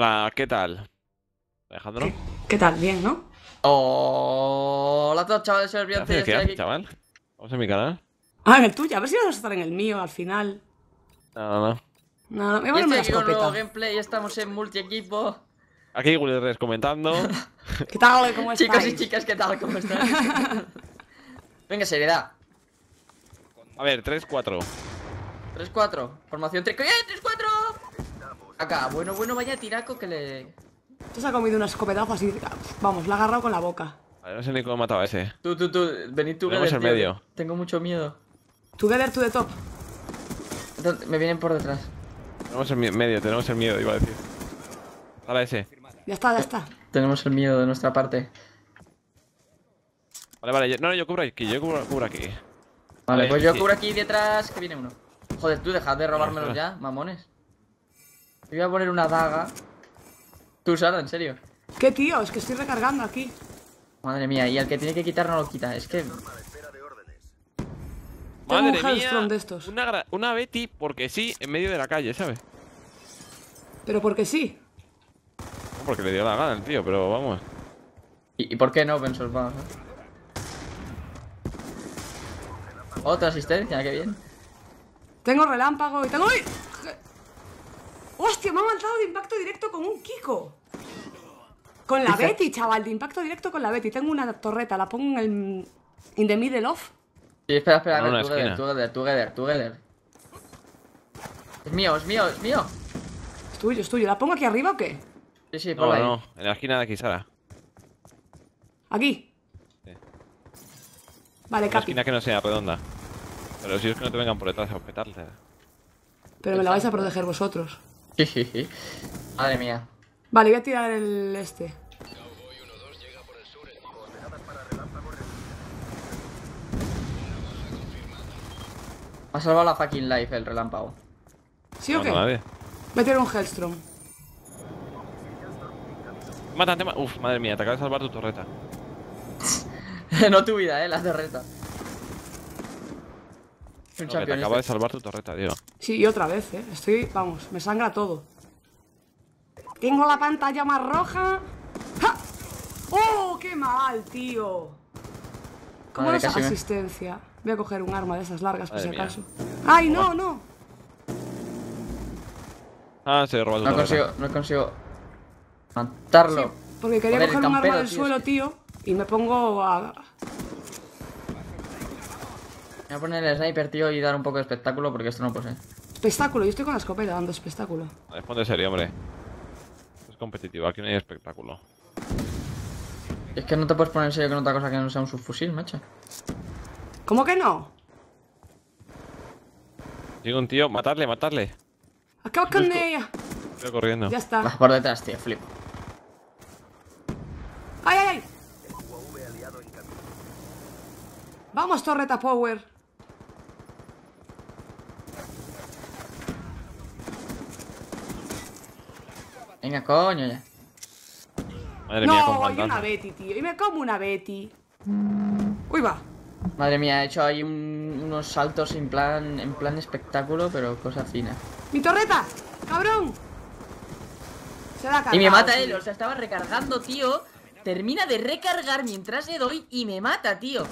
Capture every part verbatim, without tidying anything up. Hola, ¿qué tal? Alejandro. ¿Qué, ¿Qué tal? Bien, ¿no? Hola a todos, chavales, soy el Briante, estoy aquí. Chaval. Vamos a mi canal. Ah, en el tuyo, a ver si vas a estar en el mío al final. No, no, no. No, no, me voy a poner un nuevo gameplay, ya estamos en multi-equipo. Aquí Willyrex comentando. ¿Qué tal? ¿Cómo estáis? Chicos y chicas, ¿qué tal? ¿Cómo estáis? Venga, seriedad. A ver, tres cuatro. tres cuatro. Formación tres cuatro. ¡Eh, tres cuatro! Acá, bueno, bueno, vaya tiraco que le... Te ha comido una escopetazo así. Vamos, la ha agarrado con la boca. A ver, no sé ni cómo mataba ese. Tú, tú, tú. Venid tú, Together, el medio. Tengo mucho miedo. Together, tú de top. Me vienen por detrás. Tenemos el medio, tenemos el miedo, iba a decir. Dale ese. Ya está, ya está. Tenemos el miedo de nuestra parte. Vale, vale. Yo, no, yo cubro aquí, yo cubro, cubro aquí. Vale, vale, pues yo sí. Cubro aquí detrás, que viene uno. Joder, tú dejad de robármelos ya, mamones. Yo voy a poner una daga. Tú, Sara, en serio. ¿Qué, tío? Es que estoy recargando aquí. Madre mía, y al que tiene que quitar no lo quita. Es que... Madre un mía, de estos. Una, una Betty porque sí, en medio de la calle, ¿sabes? ¿Pero porque sí? No, porque le dio la gana el tío, pero vamos. ¿Y, y por qué no, Pensos? Vamos, ¿eh? Otra asistencia, qué bien. Tengo relámpago y tengo... ¡Uy! ¡Hostia! Me ha matado de impacto directo con un Kiko. Con la Betty, chaval, de impacto directo con la Betty. Tengo una torreta, la pongo en el... In the middle of... Sí, espera, espera, a ver, Together, Together, Together, Together. Es mío, es mío, es mío. Es tuyo, es tuyo. ¿La pongo aquí arriba o qué? Sí, sí, por no, ahí. No, no, en la esquina de aquí, Sara. ¿Aquí? Sí. Vale, en Capi. La esquina que no sea redonda. Pero si es que no te vengan por detrás a objetarle. Pero me la vais a proteger vosotros. Madre mía. Vale, voy a tirar el este. Me ha salvado la fucking life el relámpago. ¿Sí o qué? Voy a tirar un Hellstrom. Matan, te matan. Uf, madre mía, te acabo de salvar tu torreta. No tu vida, eh, la torreta. Un no, te acabo de salvar tu torreta, tío. Sí, y otra vez, eh. Estoy, vamos, me sangra todo. Tengo la pantalla más roja. ¡Ja! ¡Oh, qué mal, tío! ¿Cómo es asistencia? Me... Voy a coger un arma de esas largas, por si acaso. ¡Ay, no, no! Ah, se robó el No consigo, no consigo matarlo. Sí, porque quería coger un arma del suelo, tío, y me pongo a... Voy a poner el sniper, tío, y dar un poco de espectáculo, porque esto no puede ser. Espectáculo, yo estoy con la escopeta dando espectáculo. Responde serio, hombre. Es competitivo, aquí no hay espectáculo. Es que no te puedes poner en serio con otra cosa que no sea un subfusil, macho. ¿Cómo que no? Llega un tío, matarle, matarle. Acabo con ella. Estoy corriendo. Ya está. Vas por detrás, tío, flip. ¡Ay, ay, ay! Vamos, torreta power. Venga, coño, ya. Madre mía, no, hay una Betty, tío. Y me como una Betty. Uy, va. Madre mía, he hecho ahí un, unos saltos en plan en plan espectáculo, pero cosa fina. ¡Mi torreta! ¡Cabrón! Se la ha cargado, y me mata, tío. Él, o sea, estaba recargando, tío. Termina de recargar mientras le doy y me mata, tío.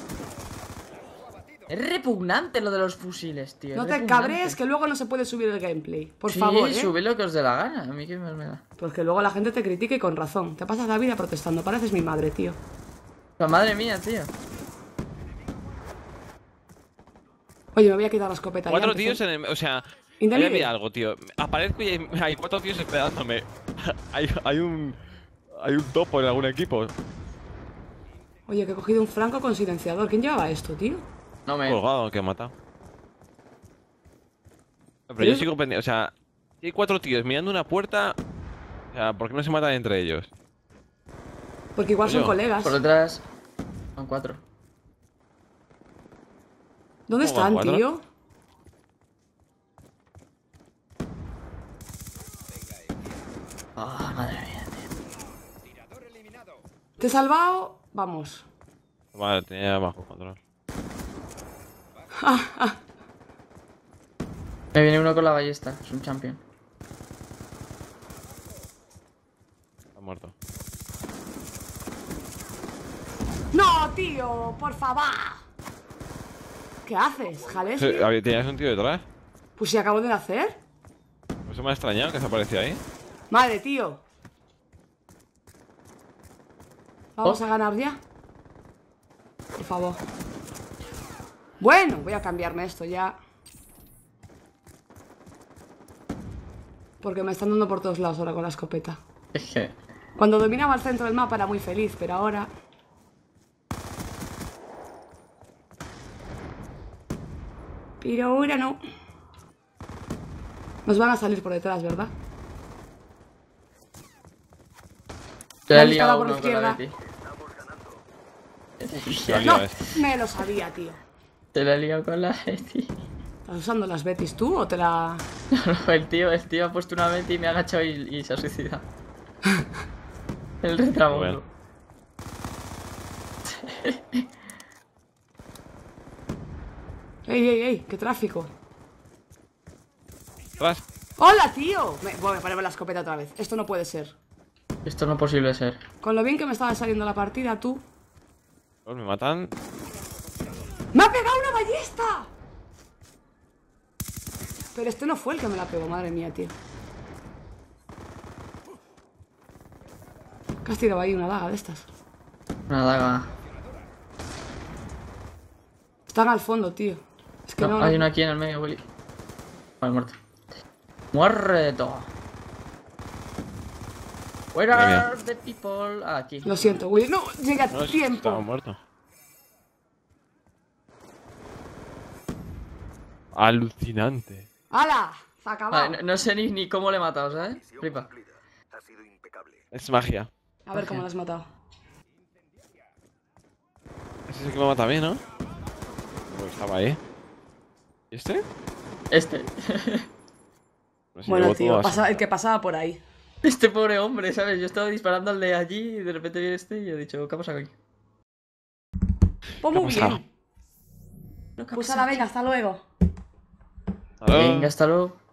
Es repugnante lo de los fusiles, tío. No te cabrees, que luego no se puede subir el gameplay. Por sí, favor, ¿eh? Sube lo que os dé la gana. A mí qué más me da. Pues que luego la gente te critique y con razón. Te pasas la vida protestando, pareces mi madre, tío. Pues madre mía, tío. Oye, me voy a quitar la escopeta. Cuatro tíos en el... O sea... Voy a algo, tío. Aparezco y hay, hay cuatro tíos esperándome. hay, hay un... Hay un topo en algún equipo. Oye, que he cogido un franco con silenciador. ¿Quién llevaba esto, tío? No me... Colgado, que ha matado. Pero yo es... sigo pendiente. O sea... Si hay cuatro tíos mirando una puerta... O sea, ¿por qué no se matan entre ellos? Porque igual son colegas. Por detrás... Son cuatro. ¿Dónde están, cuatro? Tío? Ah, oh, madre mía, tío. Te he salvado. Vamos. Vale, tenía bajo control. Me viene uno con la ballesta. Es un champion. tío, por favor. ¿Qué haces, Jales? ¿Tenías un tío detrás? Pues si acabo de nacer. Eso me ha extrañado que se aparecía ahí. Madre, tío. Vamos oh. a ganar ya. Por favor. Bueno, voy a cambiarme esto ya, porque me están dando por todos lados ahora con la escopeta. Cuando dominaba el centro del mapa era muy feliz, pero ahora... Pero ahora no. Nos van a salir por detrás, ¿verdad? Te he liado por izquierda. No, me lo sabía, tío. Te la he liado con la Betty. ¿Estás usando las Betis tú o te la...? No, no, el tío, el tío ha puesto una Betty y me ha agachado y, y se ha suicidado. El retramundo. ¡Ey, ey, ey! ¡Qué tráfico! ¿Vas? ¡Hola, tío! Me, bueno, me ponemos la escopeta otra vez. Esto no puede ser. Esto no es posible ser. Con lo bien que me estaba saliendo la partida, tú. Pues me matan. ¡Me ha pegado una ballesta! Pero este no fue el que me la pegó, madre mía, tío. ¿Qué has tirado ahí? Una daga de estas. Una daga. Están al fondo, tío. Es que no, no hay una aquí en el medio, Willy. Vale, muerto. ¡Muerto! Where are the people? Ah, aquí. Lo siento, Willy. No, llega no, tiempo. Estaba muerto. Alucinante. ¡Hala! Se acabó. Vale, no, no sé ni, ni cómo le he matado, ¿sabes? Flipa. Es magia. A ver magia. Cómo lo has matado. Ese es el que me mata a mí, ¿no? Pues estaba ahí. ¿Y este? Este. No sé, bueno, tío, pasa, el que pasaba por ahí. Este pobre hombre, ¿sabes? Yo estaba disparando al de allí y de repente viene este y he dicho, ¿qué ha pasado aquí? Pues muy bien. Pues ahora venga, hasta luego. Hello. Venga, hasta luego.